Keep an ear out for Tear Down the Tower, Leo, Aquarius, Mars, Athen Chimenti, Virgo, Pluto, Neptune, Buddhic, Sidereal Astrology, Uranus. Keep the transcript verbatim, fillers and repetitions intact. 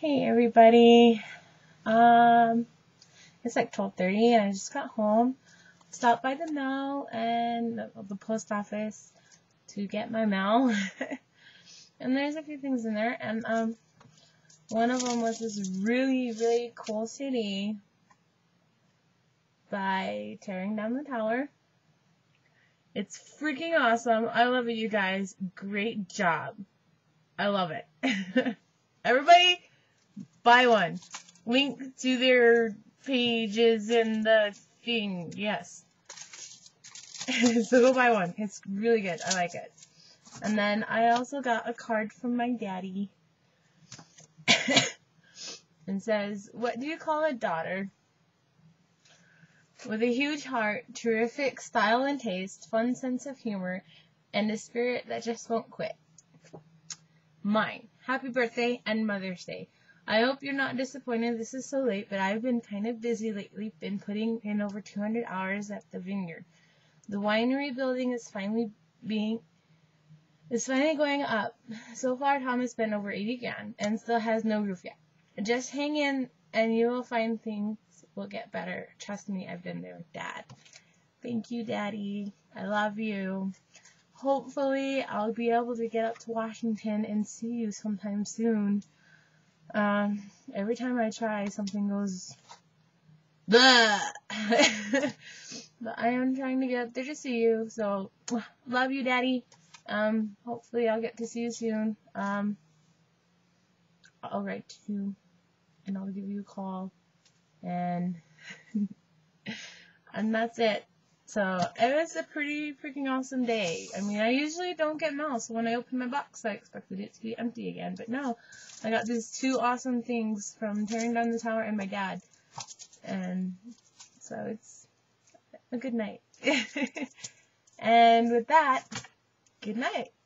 Hey everybody, um, it's like twelve thirty and I just got home. Stopped by the mail and the post office to get my mail. And there's a few things in there, and um, one of them was this really, really cool city by Tearing Down the Tower. It's freaking awesome. I love it, you guys. Great job. I love it. Everybody, buy one. Link to their pages in the thing. Yes. So go buy one. It's really good. I like it. And then I also got a card from my daddy. And says, "What do you call a daughter? With a huge heart, terrific style and taste, fun sense of humor, and a spirit that just won't quit. Mine. Happy birthday and Mother's Day. I hope you're not disappointed this is so late, but I've been kind of busy lately, been putting in over two hundred hours at the vineyard. The winery building is finally being, is finally going up. So far, Tom has spent over eighty grand and still has no roof yet. Just hang in and you will find things will get better. Trust me, I've been there with Dad. Thank you, Daddy. I love you. Hopefully, I'll be able to get up to Washington and see you sometime soon. Um, every time I try, something goes... Blah! But I am trying to get up there to see you, so love you, Daddy. Um, hopefully, I'll get to see you soon. Um, I'll write to you, and I'll give you a call, and, and that's it. So, it was a pretty freaking awesome day. I mean, I usually don't get mail, so when I opened my box, I expected it to be empty again. But no, I got these two awesome things from Tearing Down the Tower and my dad. And so it's a good night. And with that, good night.